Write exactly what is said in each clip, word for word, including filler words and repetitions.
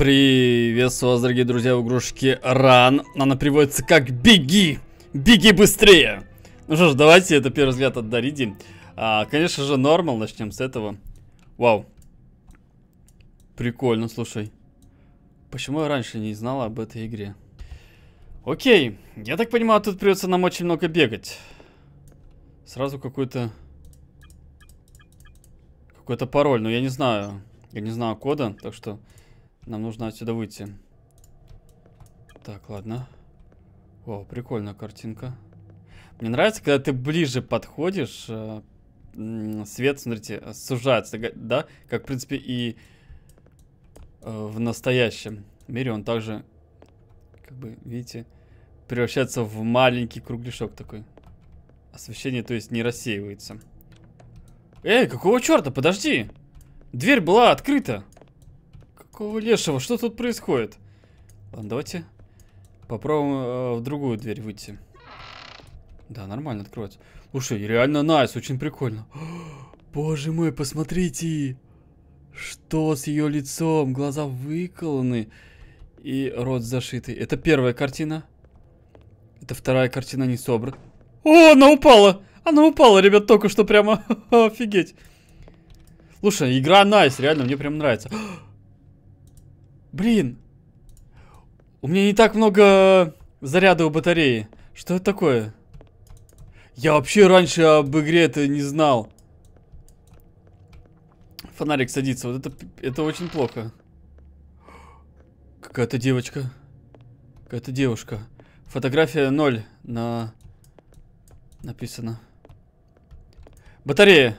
Приветствую вас, дорогие друзья, в игрушке Run. Она приводится как «Беги! Беги быстрее!». Ну что ж, давайте это первый взгляд от Дариди. А, конечно же, нормал. Начнем с этого. Вау. Прикольно, слушай. Почему я раньше не знала об этой игре? Окей. Я так понимаю, тут придется нам очень много бегать. Сразу какой-то... Какой-то пароль, но я не знаю. Я не знаю кода, так что... Нам нужно отсюда выйти. Так, ладно. Вау, прикольная картинка. Мне нравится, когда ты ближе подходишь, свет, смотрите, сужается, да? Как, в принципе, и в настоящем мире он также, как бы, видите, превращается в маленький кругляшок такой. Освещение, то есть, не рассеивается. Эй, какого черта? Подожди! Дверь была открыта! Какого лешего? Что тут происходит? Ладно, давайте попробуем э, в другую дверь выйти. Да, нормально откроется. Слушай, реально найс, очень прикольно. О, боже мой, посмотрите! Что с ее лицом? Глаза выколоны и рот зашитый. Это первая картина. Это вторая картина не собрана. О, она упала! Она упала, ребят, только что прямо. Офигеть. Слушай, игра найс, реально, мне прям нравится. Блин, у меня не так много заряда у батареи. Что это такое? Я вообще раньше об игре это не знал. Фонарик садится, вот это, это очень плохо. Какая-то девочка. Какая-то девушка. Фотография ноль на... Написано. Батарея.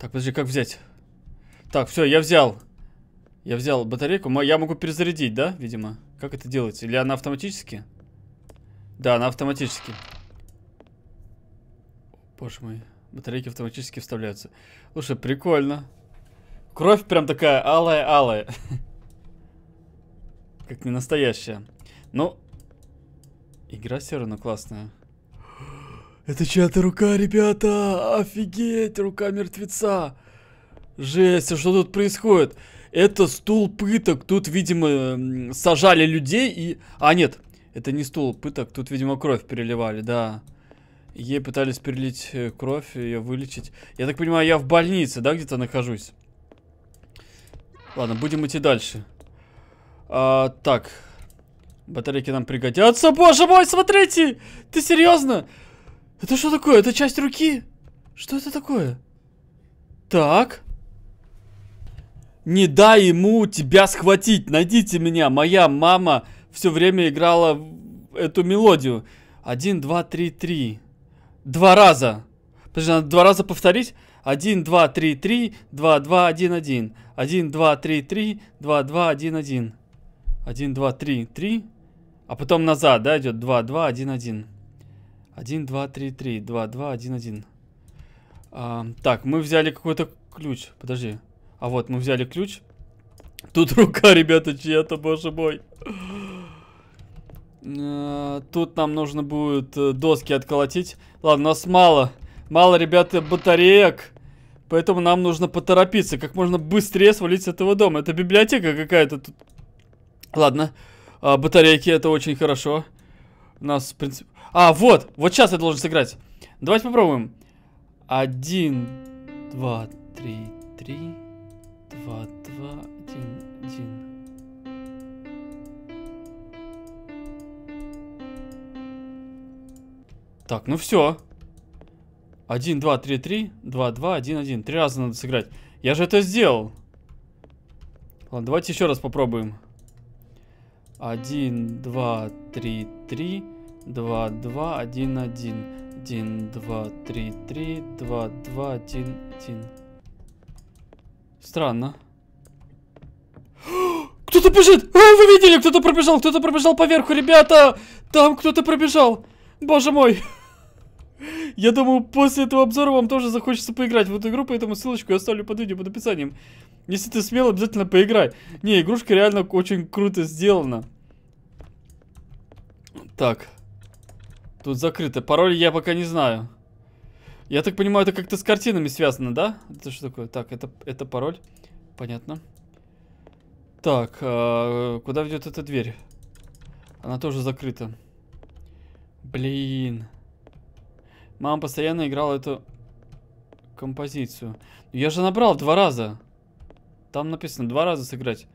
Так, подожди, как взять? Так, все, я взял. Я взял батарейку, я могу перезарядить, да, видимо? Как это делается? Или она автоматически? Да, она автоматически. Боже мой, батарейки автоматически вставляются. Слушай, прикольно. Кровь прям такая алая-алая. Как не настоящая. Ну, игра все равно классная. Это чья-то рука, ребята! Офигеть, рука мертвеца! Жесть, а что тут происходит? Это стул пыток. Тут, видимо, сажали людей и... А, нет, это не стул пыток. Тут, видимо, кровь переливали, да. Ей пытались перелить кровь, ее вылечить. Я так понимаю, я в больнице, да, где-то нахожусь? Ладно, будем идти дальше. А, так. Батарейки нам пригодятся. Боже мой, смотрите! Ты серьезно? Это что такое? Это часть руки? Что это такое? Так... Не дай ему тебя схватить. Найдите меня. Моя мама все время играла эту мелодию. Один, два, три, три. Два раза. Подожди, надо два раза повторить. Один, два, три, три. Два, два, один, один. Один, два, три, три. Два, два, один, один. Один, два, три, три. А потом назад, да, идет? Два, два, один, один. Один, два, три, три. Два, два, один, один. А, так, мы взяли какой-то ключ. Подожди. А вот, мы взяли ключ. Тут рука, ребята, чья-то, боже мой. Тут нам нужно будет доски отколотить. Ладно, у нас мало. Мало, ребята, батареек. Поэтому нам нужно поторопиться. Как можно быстрее свалить с этого дома. Это библиотека какая-то тут. Ладно. А, батарейки, это очень хорошо. У нас, в принципе... А, вот! Вот сейчас я должен сыграть. Давайте попробуем. Один, два, три, три... Два, два, один, один. Так, ну все. Один, два, три, три. Два, два, один, один. Три раза надо сыграть. Я же это сделал. Ладно, давайте еще раз попробуем. Один, два, три, три. Два, два, один, один. Один, два, три, три. Два, два, один, один. Странно. Кто-то бежит! А, вы видели? Кто-то пробежал! Кто-то пробежал поверху, ребята! Там кто-то пробежал! Боже мой! Я думаю, после этого обзора вам тоже захочется поиграть в эту игру, поэтому ссылочку я оставлю под видео, под описанием. Если ты смел, обязательно поиграй. Не, игрушка реально очень круто сделана. Так. Тут закрыто. Пароль я пока не знаю. Я так понимаю, это как-то с картинами связано, да? Это что такое? Так, это, это пароль. Понятно. Так, а куда ведет эта дверь? Она тоже закрыта. Блин. Мама постоянно играла эту композицию. Я же набрал два раза. Там написано два раза сыграть.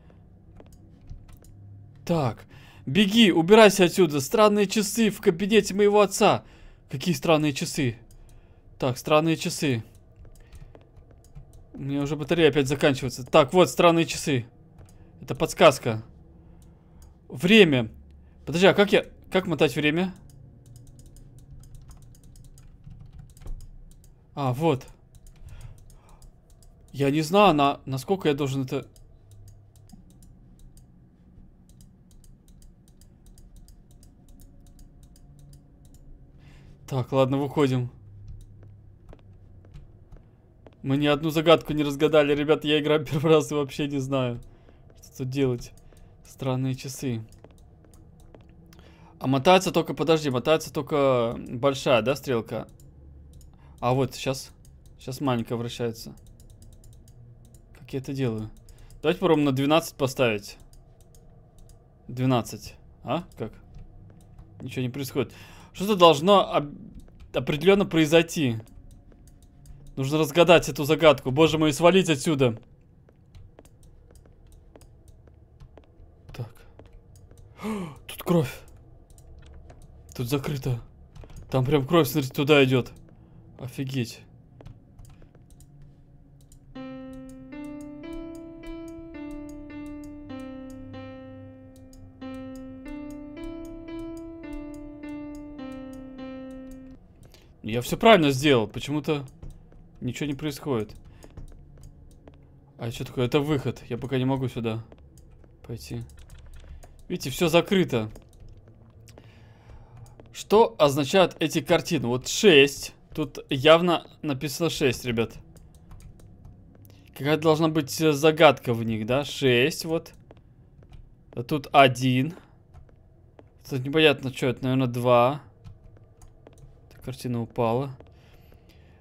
Так. Беги, убирайся отсюда. Странные часы в кабинете моего отца. Какие странные часы? Так, странные часы. У меня уже батарея опять заканчивается. Так, вот странные часы. Это подсказка. Время. Подожди, а как я... Как мотать время? А, вот. Я не знаю, на... насколько я должен это... Так, ладно, выходим. Мы ни одну загадку не разгадали, ребят. Я играю первый раз и вообще не знаю, что делать. Странные часы. А мотается только, подожди, мотается только большая, да, стрелка? А вот сейчас, сейчас маленькая вращается. Как я это делаю? Давайте попробуем на двенадцать поставить. двенадцать. А? Как? Ничего не происходит. Что-то должно об... определенно произойти. Нужно разгадать эту загадку. Боже мой, свалить отсюда. Так. Тут кровь. Тут закрыто. Там прям кровь, смотрите, туда идет. Офигеть. Я все правильно сделал, почему-то ничего не происходит. А что такое? Это выход. Я пока не могу сюда пойти. Видите, все закрыто. Что означают эти картины? Вот шесть. Тут явно написано шесть, ребят. Какая должна быть загадка в них, да? шесть, вот. А тут один. Тут непонятно, что это. Наверное, два. Картина упала.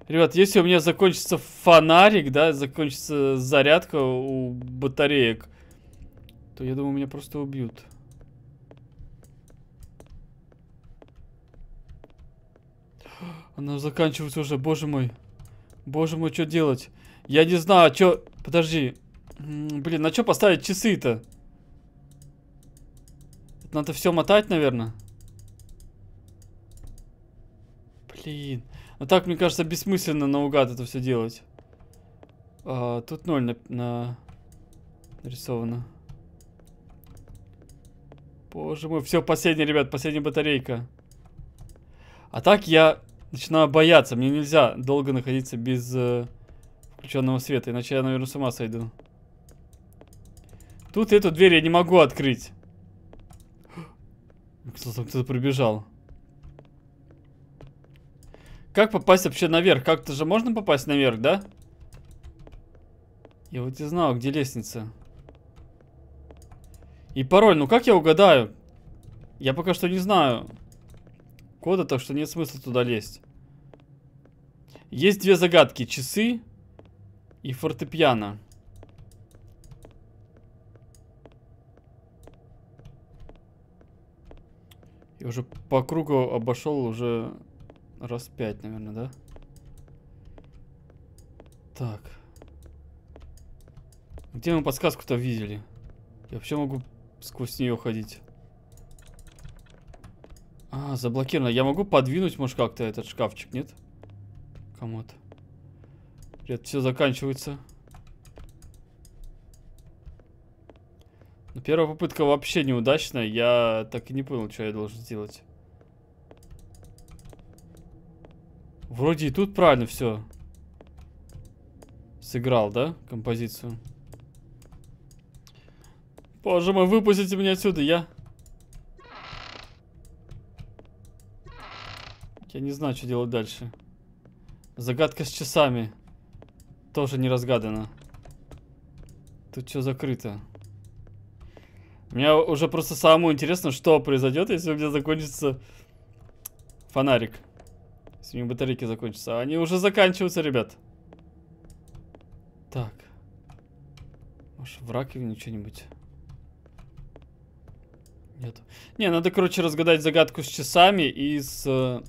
Ребят, если у меня закончится фонарик, да, закончится зарядка у батареек, то я думаю, меня просто убьют. Она заканчивается уже, боже мой. Боже мой, что делать? Я не знаю, что... Подожди. Блин, на что поставить часы-то? Надо все мотать, наверное. Блин. Ну так, мне кажется, бессмысленно наугад это все делать. А, тут ноль на, на... нарисовано. Боже мой, все, последняя, ребят, последняя батарейка. А так я начинаю бояться. Мне нельзя долго находиться без э, включенного света, иначе я, наверное, с ума сойду. Тут эту дверь я не могу открыть. Кто-то пробежал. Как попасть вообще наверх? Как-то же можно попасть наверх, да? Я вот не знал, где лестница. И пароль, ну как я угадаю? Я пока что не знаю кода, так что нет смысла туда лезть. Есть две загадки. Часы и фортепиано. Я уже по кругу обошел уже... Раз пять, наверное, да? Так. Где мы подсказку-то видели? Я вообще могу сквозь нее ходить. А, заблокировано. Я могу подвинуть, может, как-то этот шкафчик, нет? Комод. Привет, все заканчивается. Но первая попытка вообще неудачная. Я так и не понял, что я должен сделать. Вроде и тут правильно все. Сыграл, да, композицию? Боже мой, выпустите меня отсюда, я... Я не знаю, что делать дальше. Загадка с часами. Тоже не разгадана. Тут все закрыто. Мне уже просто самому интересно, что произойдет, если у меня закончится фонарик. Если у меня батарейки закончатся. Они уже заканчиваются, ребят. Так. Может, в раковине что-нибудь? Нет. Не, надо, короче, разгадать загадку с часами и с...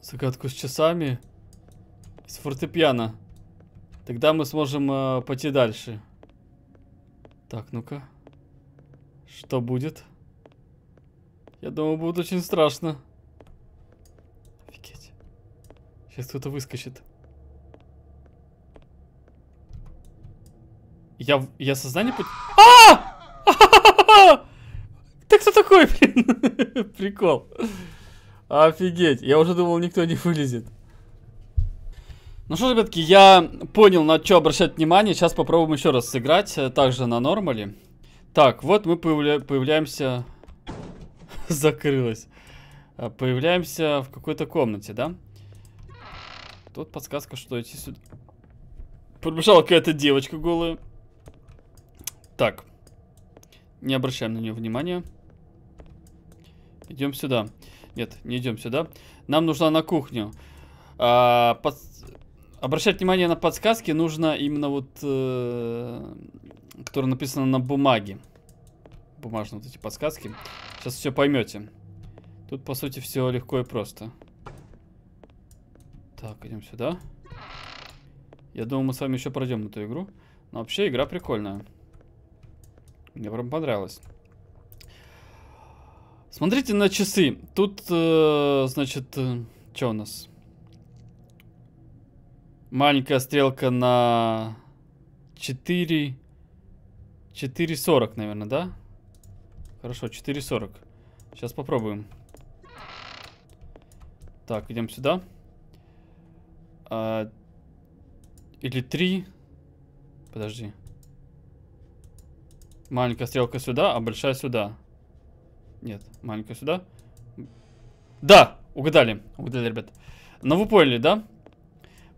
Загадку с часами и с фортепиано. Тогда мы сможем э, пойти дальше. Так, ну-ка. Что будет? Я думаю, будет очень страшно. Офигеть. Сейчас кто-то выскочит. Я... Я сознание... А! Ты кто такой, блин? Прикол. Офигеть. Я уже думал, никто не вылезет. Ну что, ребятки, я понял, на что обращать внимание. Сейчас попробуем еще раз сыграть. Также на нормале. Так, вот мы появля... появляемся... Закрылось. Появляемся в какой-то комнате, да? Тут подсказка, что идти сюда. Подбежала какая-то девочка голая. Так. Не обращаем на нее внимания. Идем сюда. Нет, не идем сюда. Нам нужна на кухню. А, под... Обращать внимание на подсказки нужно именно вот... Э... Которая написана на бумаге. Бумажные вот эти подсказки. Сейчас все поймете. Тут, по сути, все легко и просто. Так, идем сюда. Я думаю, мы с вами еще пройдем эту игру. Но вообще игра прикольная. Мне прям понравилось. Смотрите на часы. Тут, э, значит, э, что у нас? Маленькая стрелка на четыре... четыре сорок, наверное, да? Хорошо, четыре сорок. Сейчас попробуем. Так, идем сюда. А, или три. Подожди. Маленькая стрелка сюда, а большая сюда. Нет, маленькая сюда. Да, угадали. Угадали, ребят. Но вы поняли, да?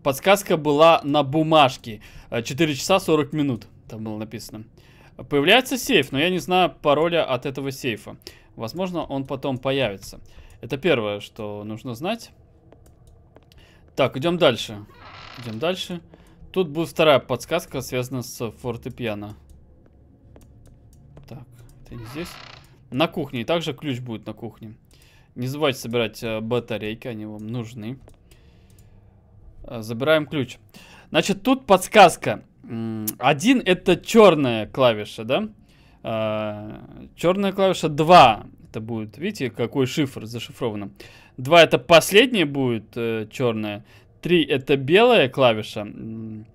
Подсказка была на бумажке. четыре часа сорок минут. Там было написано. Появляется сейф, но я не знаю пароля от этого сейфа. Возможно, он потом появится. Это первое, что нужно знать. Так, идем дальше. Идем дальше. Тут будет вторая подсказка, связанная с фортепиано. Так, это не здесь. На кухне. И также ключ будет на кухне. Не забывайте собирать батарейки, они вам нужны. Забираем ключ. Значит, тут подсказка. Один это черная клавиша, да? А, черная клавиша два. Это будет, видите, какой шифр зашифровано. два это последняя будет э, черная. три это белая клавиша. В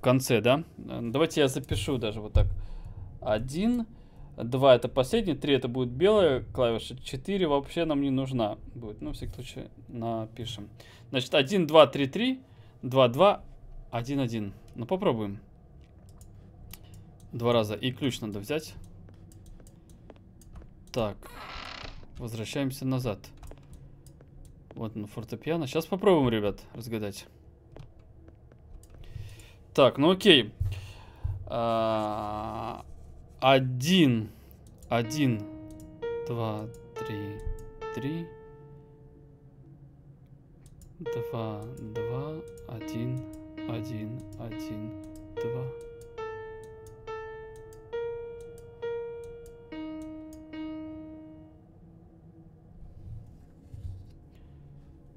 конце, да? Давайте я запишу даже вот так. один, два это последняя, три это будет белая клавиша, четыре вообще нам не нужна будет. Ну, в всяком случае, напишем. Значит, один, два, три, три, два, два, один, один. Ну, попробуем. Два раза. И ключ надо взять. Так. Возвращаемся назад. Вот он, фортепиано. Сейчас попробуем, ребят, разгадать. Так, ну окей. А, один. Один. Два. Три. Три. Два. Два. Один. Один. Один. Два.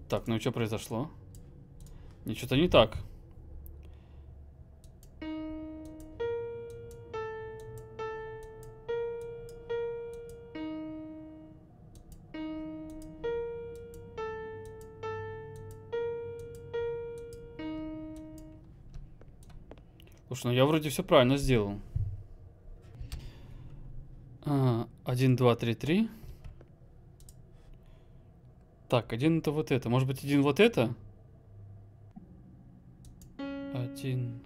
Так, ну и что произошло? Нет, что-то не так. Слушай, ну я вроде все правильно сделал. Один, два, три, три. Так, один это вот это. Может быть, один вот это? Один.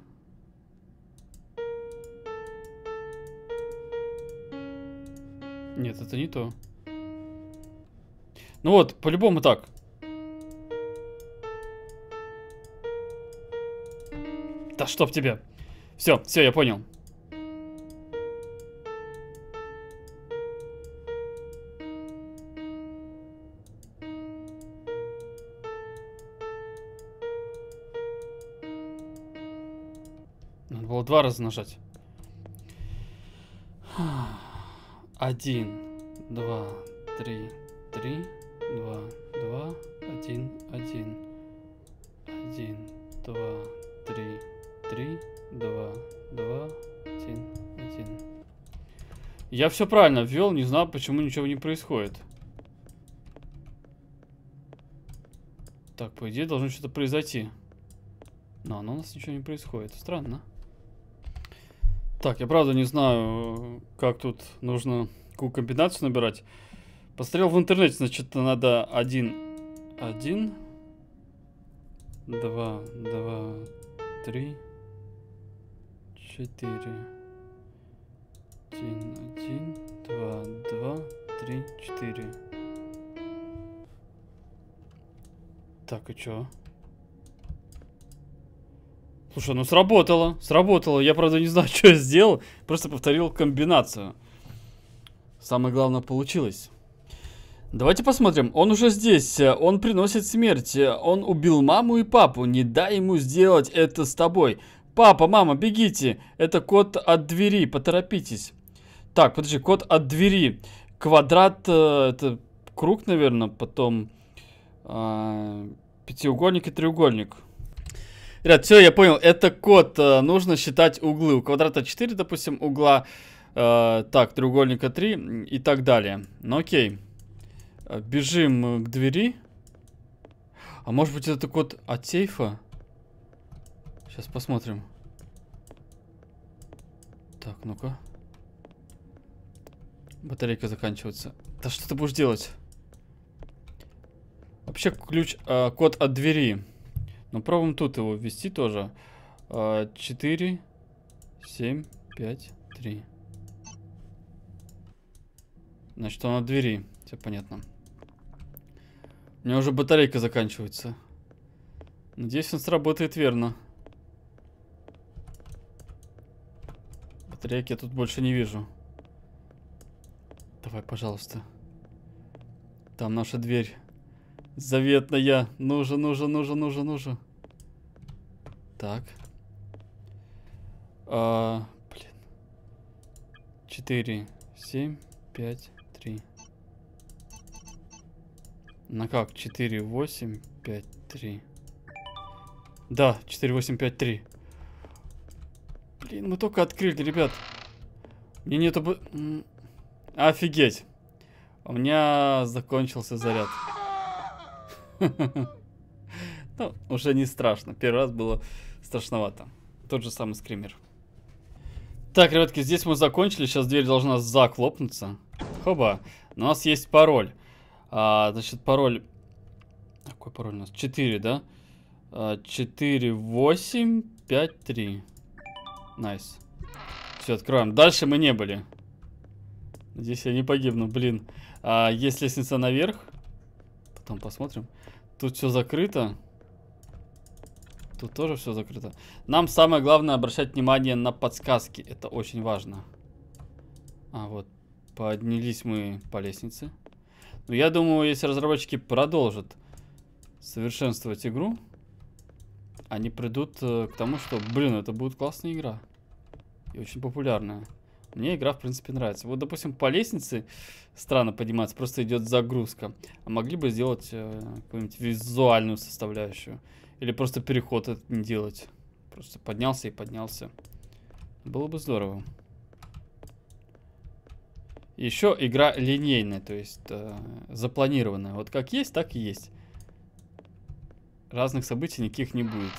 Нет, это не то. Ну вот, по-любому так. Да чтоб тебя. Все, все, я понял. Надо было два раза нажать. Один, два, три, три, два, два, один, один, один, два, три, три, два, два, один, один. Я все правильно ввел, не знал, почему ничего не происходит. Так, по идее, должно что-то произойти. Но оно у нас ничего не происходит. Странно. Так, я правда не знаю, как тут нужно какую комбинацию набирать. Посмотрел в интернете, значит, надо один, один, два, два, три, четыре, один, один, два, два, три, четыре. Так, и чё? Слушай, ну сработало, сработало. Я, правда, не знаю, что я сделал. Просто повторил комбинацию. Самое главное, получилось. Давайте посмотрим. Он уже здесь. Он приносит смерть. Он убил маму и папу. Не дай ему сделать это с тобой. Папа, мама, бегите. Это код от двери. Поторопитесь. Так, подожди. Код от двери. Квадрат. Это круг, наверное. Потом пятиугольник и треугольник. Ребят, все, я понял, это код, нужно считать углы. У квадрата четыре, допустим, угла, э, так, треугольника три и так далее. Ну окей, бежим к двери. А может быть это код от сейфа? Сейчас посмотрим. Так, ну-ка. Батарейка заканчивается. Да что ты будешь делать? Вообще ключ, э, код от двери. Ну, пробуем тут его ввести тоже. четыре, семь, пять, три. Значит, он от двери. Все понятно. У меня уже батарейка заканчивается. Надеюсь, он сработает верно. Батарейки я тут больше не вижу. Давай, пожалуйста. Там наша дверь. Заветная. Ну же, ну же, ну же, ну же, ну же. Так. А, блин. четыре, семь, пять, три. Ну как? четыре, восемь, пять, три. Да, четыре, восемь, пять, три. Блин, мы только открыли, ребят. Мне нету... Офигеть. У меня закончился заряд. Ну, уже не страшно. Первый раз было страшновато. Тот же самый скример. Так, ребятки, здесь мы закончили. Сейчас дверь должна захлопнуться. Хоба. У нас есть пароль. А, значит, пароль... Какой пароль у нас? четыре, да? четыре, восемь, пять, три. Найс. Все, откроем. Дальше мы не были. Здесь я не погибну, блин. А, есть лестница наверх. Там посмотрим. Тут все закрыто. Тут тоже все закрыто. Нам самое главное обращать внимание на подсказки. Это очень важно. А вот, поднялись мы по лестнице. Но я думаю, если разработчики продолжат совершенствовать игру, они придут к тому, что, блин, это будет классная игра. И очень популярная. Мне игра, в принципе, нравится. Вот, допустим, по лестнице странно подниматься, просто идет загрузка. А могли бы сделать э, какую-нибудь визуальную составляющую. Или просто переход этот не делать. Просто поднялся и поднялся. Было бы здорово. Еще игра линейная, то есть э, запланированная. Вот как есть, так и есть. Разных событий никаких не будет.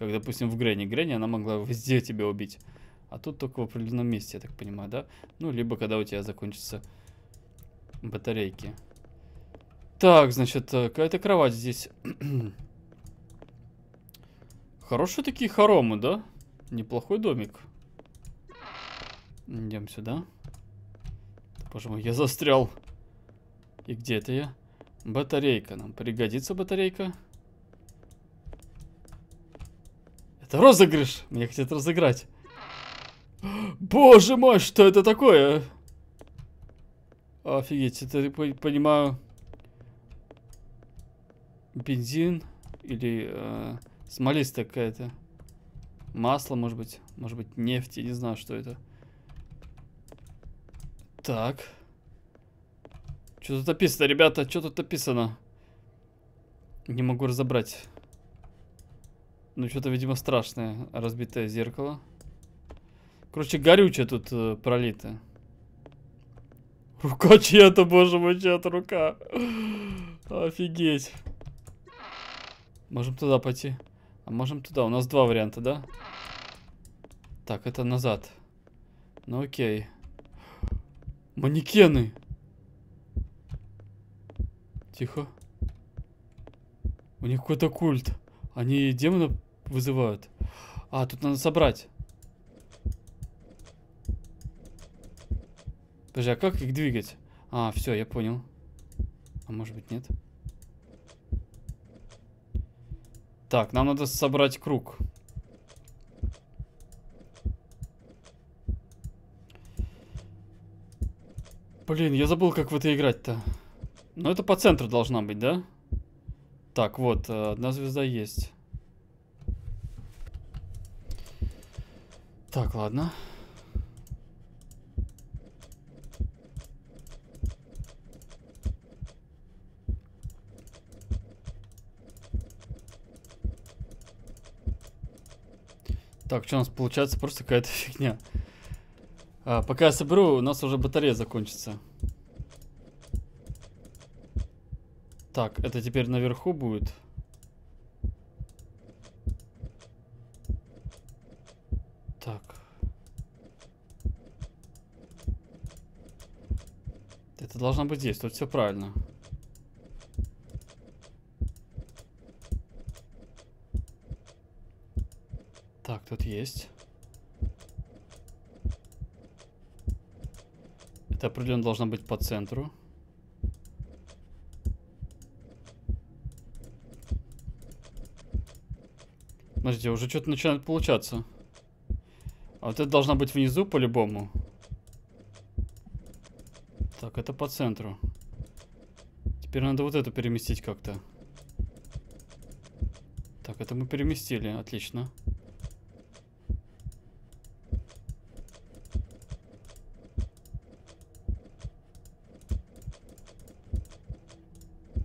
Как, допустим, в Гренни. Гренни, она могла везде тебя убить. А тут только в определенном месте, я так понимаю, да? Ну, либо когда у тебя закончатся батарейки. Так, значит, какая-то кровать здесь. Хорошие такие хоромы, да? Неплохой домик. Идем сюда. Боже мой, я застрял. И где это я? Батарейка. Нам пригодится батарейка. Это розыгрыш! Меня хотят разыграть. Боже мой, что это такое? Офигеть, это, я понимаю, бензин или э, смолистая какая-то. Масло, может быть, может быть нефть, я не знаю, что это. Так. Что тут написано, ребята? Что тут написано? Не могу разобрать. Ну, что-то, видимо, страшное. Разбитое зеркало. Короче, горючее тут э, пролито. Рука чья-то, боже мой, чья-то рука. Офигеть. Можем туда пойти. А можем туда. У нас два варианта, да? Так, это назад. Ну, окей. Манекены. Тихо. У них какой-то культ. Они демона вызывают. А, тут надо собрать. Подожди, а как их двигать? А, все, я понял. А может быть, нет? Так, нам надо собрать круг. Блин, я забыл, как в это играть-то. Но это по центру должна быть, да? Так, вот, одна звезда есть. Так, ладно. Так, что у нас получается? Просто какая-то фигня. А, пока я соберу, у нас уже батарея закончится. Так, это теперь наверху будет. Так. Это должно быть здесь, тут все правильно. Так, тут есть. Это определенно должно быть по центру. Подожди, уже что-то начинает получаться. А вот это должна быть внизу по-любому. Так, это по центру. Теперь надо вот это переместить как-то. Так, это мы переместили, отлично.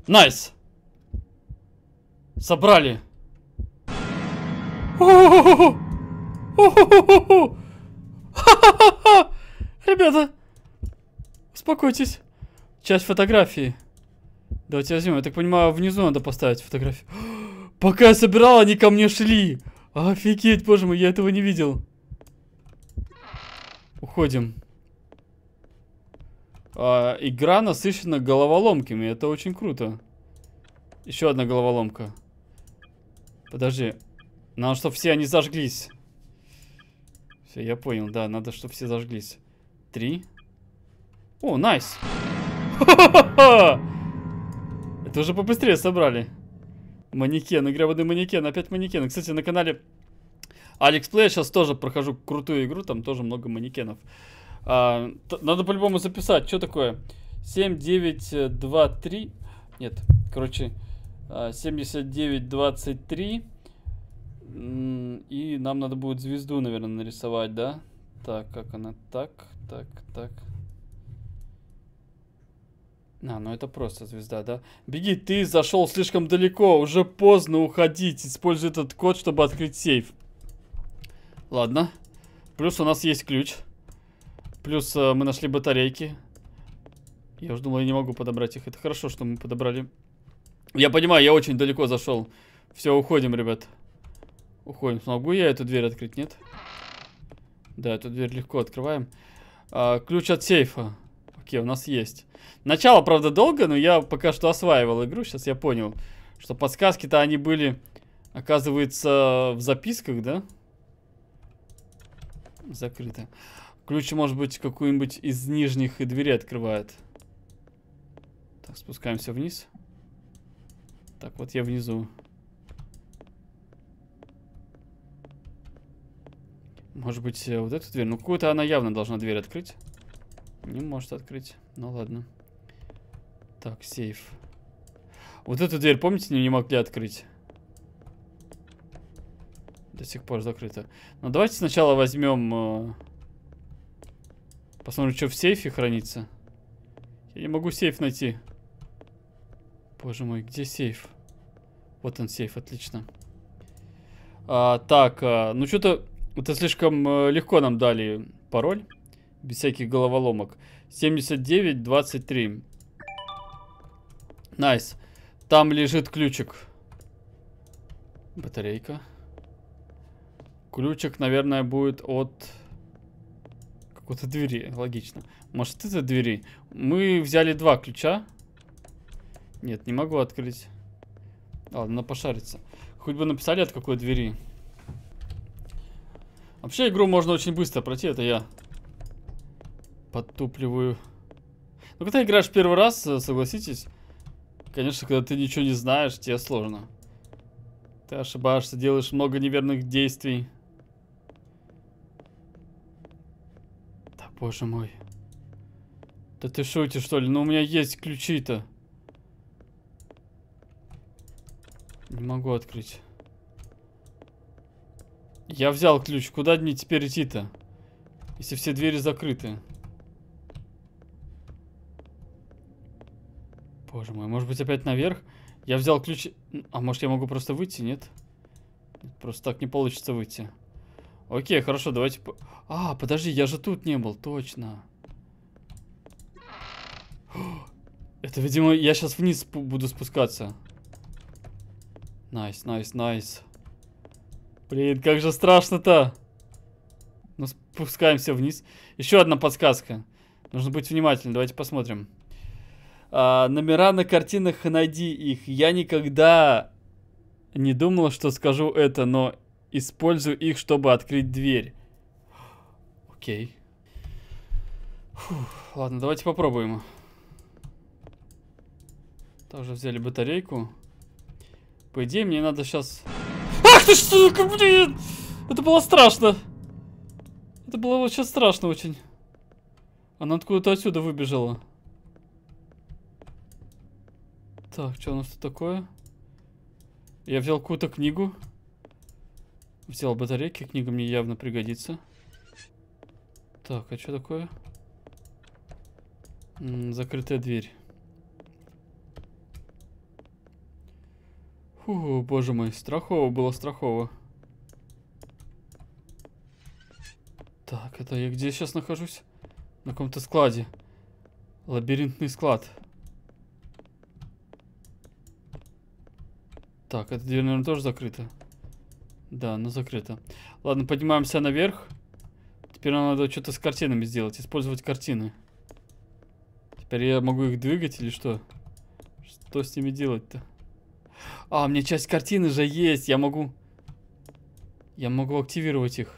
Найс! Собрали! Ребята! Успокойтесь! Часть фотографии. Давайте возьмем. Я так понимаю, внизу надо поставить фотографию. Пока я собирал, они ко мне шли! Офигеть, боже мой, я этого не видел. Уходим. А, игра насыщена головоломками. Это очень круто. Еще одна головоломка. Подожди. Надо, чтобы все они зажглись. Все, я понял. Да, надо, чтобы все зажглись. Три. О, найс. Это уже побыстрее собрали. Манекен. Гребаный манекен. Опять манекены. Кстати, на канале AlexPlay я сейчас тоже прохожу крутую игру. Там тоже много манекенов. А, надо по-любому записать, что такое семь девять два три. Нет, короче, семьдесят девять двадцать три. И нам надо будет звезду, наверное, нарисовать, да? Так, как она? Так, так, так. А, ну это просто звезда, да? Беги, ты зашел слишком далеко. Уже поздно уходить. Используй этот код, чтобы открыть сейф. Ладно. Плюс у нас есть ключ. Плюс э, мы нашли батарейки. Я уже думал, я не могу подобрать их. Это хорошо, что мы подобрали. Я понимаю, я очень далеко зашел. Все, уходим, ребят. Уходим. Смогу я эту дверь открыть? Нет? Да, эту дверь легко открываем. А, ключ от сейфа. Окей, у нас есть. Начало, правда, долго, но я пока что осваивал игру. Сейчас я понял, что подсказки-то они были, оказывается, в записках, да? Закрыто. Ключ, может быть, какую-нибудь из нижних и дверей открывает. Так, спускаемся вниз. Так, вот я внизу. Может быть, вот эту дверь? Ну, какую-то она явно должна дверь открыть. Не может открыть. Ну, ладно. Так, сейф. Вот эту дверь, помните, не могли открыть? До сих пор закрыта. Но давайте сначала возьмем... Посмотрим, что в сейфе хранится. Я не могу сейф найти. Боже мой, где сейф? Вот он сейф, отлично. А, так, а, ну что-то это слишком легко нам дали пароль. Без всяких головоломок. семьдесят девять двадцать три. Найс. Там лежит ключик. Батарейка. Ключик, наверное, будет от какой-то двери. Логично. Может, это двери? Мы взяли два ключа. Нет, не могу открыть. Ладно, она пошарится. Хоть бы написали, от какой двери. Вообще, игру можно очень быстро пройти. Это я подтупливаю. Ну, когда играешь первый раз, согласитесь, конечно, когда ты ничего не знаешь, тебе сложно. Ты ошибаешься, делаешь много неверных действий. Да, боже мой. Да ты шутишь, что ли? Ну, у меня есть ключи-то. Не могу открыть. Я взял ключ. Куда мне теперь идти-то? Если все двери закрыты. Боже мой, может быть, опять наверх? Я взял ключ... А может, я могу просто выйти, нет? Просто так не получится выйти. Окей, хорошо, давайте... А, подожди, я же тут не был, точно. Это, видимо, я сейчас вниз буду спускаться. Найс, найс, найс. Блин, как же страшно-то. Ну, спускаемся вниз. Еще одна подсказка. Нужно быть внимательным, давайте посмотрим. А, номера на картинах, найди их. Я никогда не думала, что скажу это, но использую их, чтобы открыть дверь. Окей. Фух, ладно, давайте попробуем. Также взяли батарейку. По идее, мне надо сейчас... Ах ты что, блин! Это было страшно. Это было вот сейчас страшно очень. Она откуда-то отсюда выбежала. Так, что у нас тут такое? Я взял какую-то книгу. Взял батарейки. Книга мне явно пригодится. Так, а что такое? М-м, закрытая дверь. Фу, боже мой, страхово было, страхово. Так, это я где сейчас нахожусь? На каком-то складе. Лабиринтный склад. Так, эта дверь, наверное, тоже закрыта. Да, она закрыта. Ладно, поднимаемся наверх. Теперь нам надо что-то с картинами сделать. Использовать картины. Теперь я могу их двигать или что? Что с ними делать-то? А, у меня часть картины же есть. Я могу... Я могу активировать их.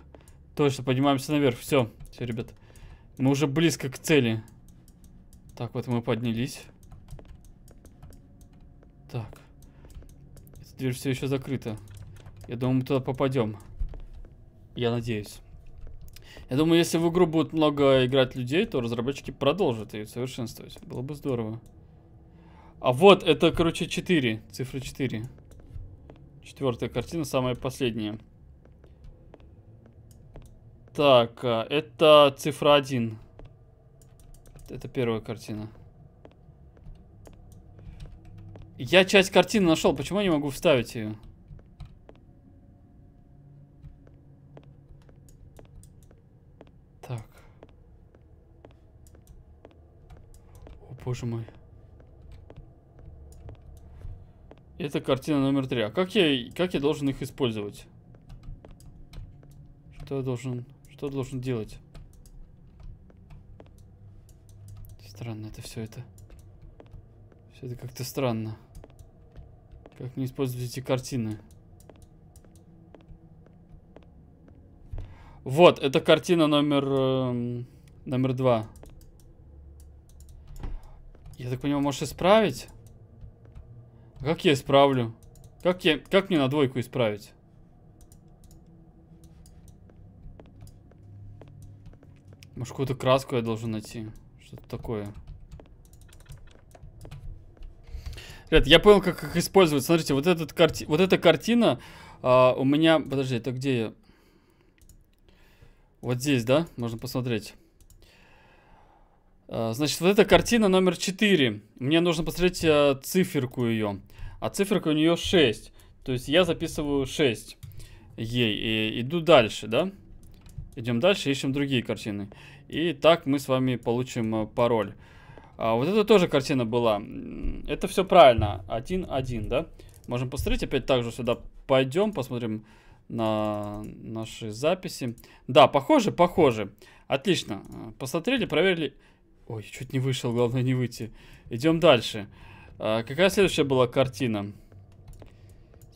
Точно, поднимаемся наверх. Все, все, ребят. Мы уже близко к цели. Так, вот мы поднялись. Так. Дверь все еще закрыта. Я думаю, мы туда попадем. Я надеюсь. Я думаю, если в игру будет много играть людей, то разработчики продолжат ее совершенствовать. Было бы здорово. А вот, это, короче, четыре. Цифра четыре. Четвертая картина, самая последняя. Так, это цифра один. Это первая картина. Я часть картины нашел, почему я не могу вставить ее? Так. О, боже мой. Это картина номер три. А как я, как я должен их использовать? Что я должен, что я должен делать? Странно это все это. Все это как-то странно. Как не использовать эти картины? Вот, это картина номер... Э, номер два. Я так понимаю, можешь исправить? А как я исправлю? Как, я, как мне на двойку исправить? Может, какую-то краску я должен найти? Что-то такое. Ребят, я понял, как их использовать. Смотрите, вот, этот карти... вот эта картина а, у меня... Подожди, это где я? Вот здесь, да? Можно посмотреть. Значит, вот эта картина номер четыре. Мне нужно посмотреть э, циферку ее. А циферка у нее шесть. То есть я записываю шесть ей. И иду дальше, да? Идем дальше, ищем другие картины. И так мы с вами получим э, пароль. А вот это тоже картина была. Это все правильно. один, один, да? Можем посмотреть. Опять также сюда пойдем, посмотрим на наши записи. Да, похоже, похоже. Отлично. Посмотрели, проверили... Ой, чуть не вышел, главное не выйти. Идем дальше. А, какая следующая была картина?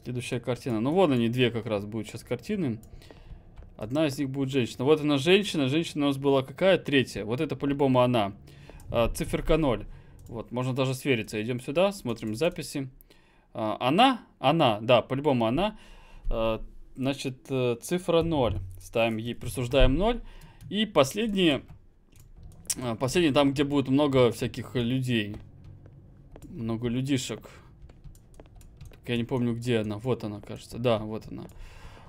Следующая картина. Ну, вот они, две как раз будут сейчас картины. Одна из них будет женщина. Вот она, женщина. Женщина у нас была какая? Третья. Вот это по-любому она. А, циферка ноль. Вот, можно даже свериться. Идем сюда, смотрим записи. А, она? Она, да, по-любому она. А, значит, цифра ноль. Ставим ей, присуждаем ноль. И последние... Последний там, где будет много всяких людей. Много людишек. Я не помню, где она. Вот она, кажется. Да, вот она.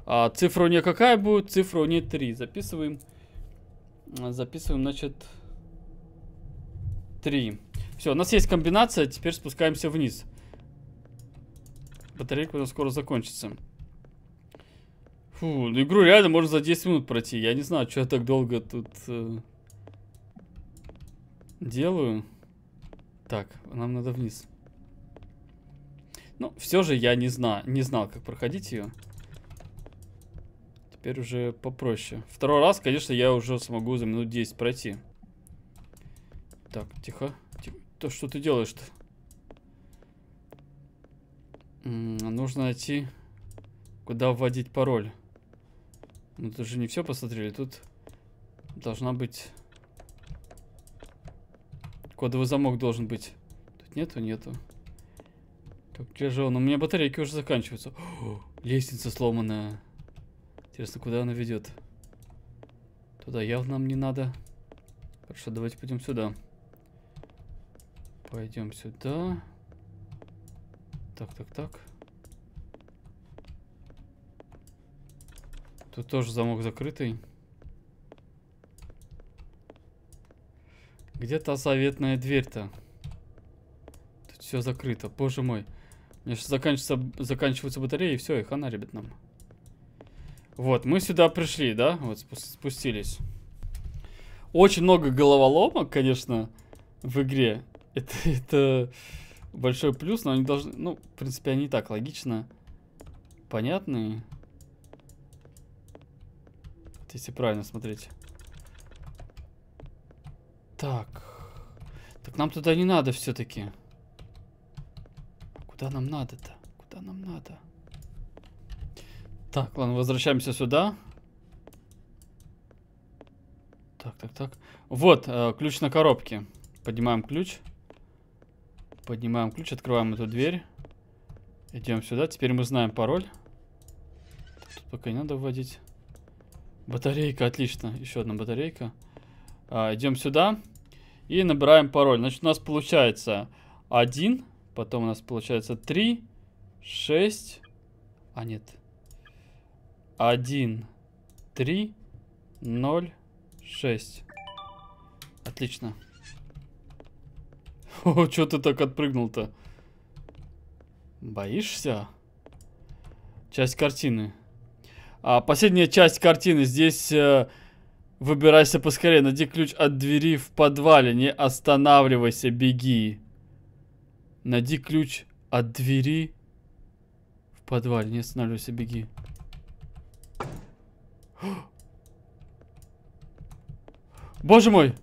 А цифра у нее какая будет? Цифра у нее три. Записываем. Записываем, значит, три. Все, у нас есть комбинация. Теперь спускаемся вниз. Батарейка у нас скоро закончится. Фу, игру реально можно за десять минут пройти. Я не знаю, что я так долго тут... делаю. Так, нам надо вниз. Ну, все же я не знаю, не знал, как проходить ее. Теперь уже попроще. Второй раз, конечно, я уже смогу за минут десять пройти. Так, тихо. тихо. То, что ты делаешь-то? Нужно найти, куда вводить пароль. Мы тут же не все посмотрели. Тут должна быть... Кодовый замок должен быть. Тут нету, нету. Так, где же он? У меня батарейки уже заканчиваются. О, лестница сломанная. Интересно, куда она ведет? Туда явно нам не надо. Хорошо, давайте пойдем сюда. Пойдем сюда. Так, так, так. Тут тоже замок закрытый. Где та заветная дверь-то? Тут все закрыто, боже мой. У меня сейчас заканчивается, заканчиваются батареи, и все, и хана, ребят, нам. Вот, мы сюда пришли, да? Вот, спустились. Очень много головоломок, конечно, в игре. Это, это большой плюс, но они должны... Ну, в принципе, они и так логично понятные. Вот если правильно смотреть. Так. Так нам туда не надо все-таки. Куда нам надо-то? Куда нам надо? Так, ладно, возвращаемся сюда. Так, так, так. Вот, э, ключ на коробке. Поднимаем ключ. Поднимаем ключ, открываем эту дверь. Идем сюда. Теперь мы знаем пароль. Тут пока не надо вводить. Батарейка, отлично. Еще одна батарейка. А, идем сюда и набираем пароль. Значит, у нас получается один, потом у нас получается три, шесть, а нет, один, три, ноль, шесть. Отлично. О, что ты так отпрыгнул-то? Боишься? Часть картины. А, последняя часть картины здесь... Выбирайся поскорее, найди ключ от двери в подвале, не останавливайся, беги. Найди ключ от двери в подвале, не останавливайся, беги. Боже мой!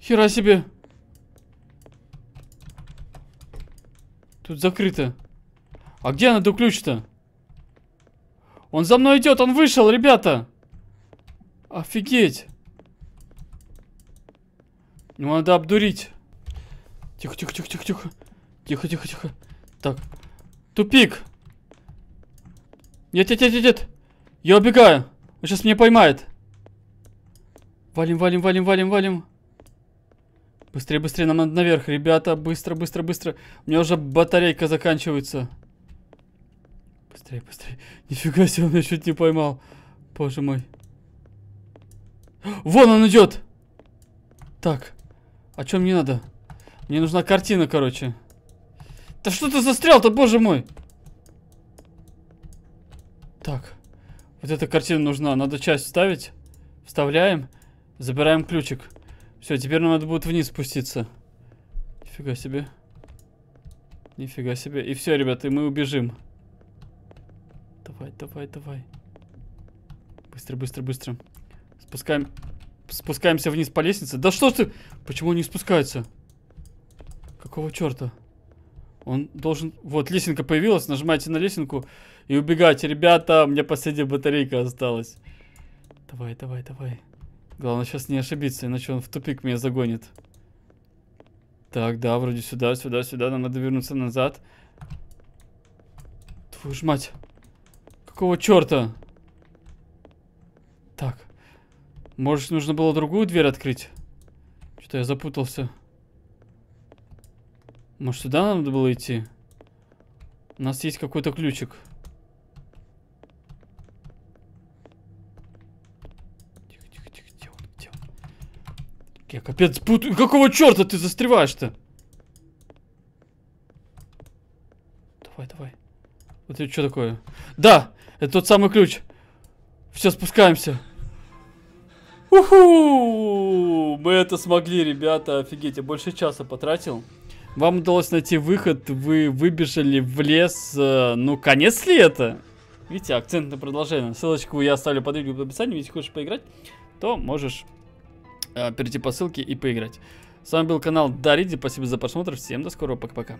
Хера себе! Тут закрыто. А где найду ключ-то? Он за мной идет, он вышел, ребята! Офигеть! Его надо обдурить. Тихо, тихо, тихо, тихо, тихо. Тихо, тихо, тихо. Так. Тупик! Нет, нет, нет, нет, нет! Я убегаю! Он сейчас меня поймает! Валим, валим, валим, валим, валим! Быстрее, быстрее, нам надо наверх, ребята! Быстро, быстро, быстро! У меня уже батарейка заканчивается. Быстрее, быстрее. Нифига себе, он меня чуть не поймал. Боже мой. Вон он идет. Так. А что мне надо? Мне нужна картина, короче. Да что ты застрял-то, боже мой? Так. Вот эта картина нужна. Надо часть вставить. Вставляем. Забираем ключик. Все, теперь нам надо будет вниз спуститься. Нифига себе. Нифига себе. И все, ребята, и мы убежим. Давай, давай, давай. Быстро, быстро, быстро. Спускаем... Спускаемся вниз по лестнице. Да что ж ты? Почему он не спускается? Какого черта? Он должен... Вот, лесенка появилась. Нажимайте на лесенку и убегайте. Ребята, у меня последняя батарейка осталась. Давай, давай, давай. Главное сейчас не ошибиться, иначе он в тупик меня загонит. Так, да, вроде сюда, сюда, сюда. Нам надо вернуться назад. Твою ж мать. Какого черта? Так. Может, нужно было другую дверь открыть? Что-то я запутался. Может, сюда надо было идти? У нас есть какой-то ключик. Тихо-тихо-тихо, где он, где он? Я капец путаю. Какого черта ты застреваешь-то? Давай-давай. Вот это что такое? Да! Это тот самый ключ. Все, спускаемся. Уху! Мы это смогли, ребята, офигеть, я больше часа потратил. Вам удалось найти выход, вы выбежали в лес, ну конец ли это? Видите, акцент на продолжение. Ссылочку я оставлю под видео в описании, если хочешь поиграть, то можешь э, перейти по ссылке и поиграть. С вами был канал Дариди, спасибо за просмотр, всем до скорого, пока-пока.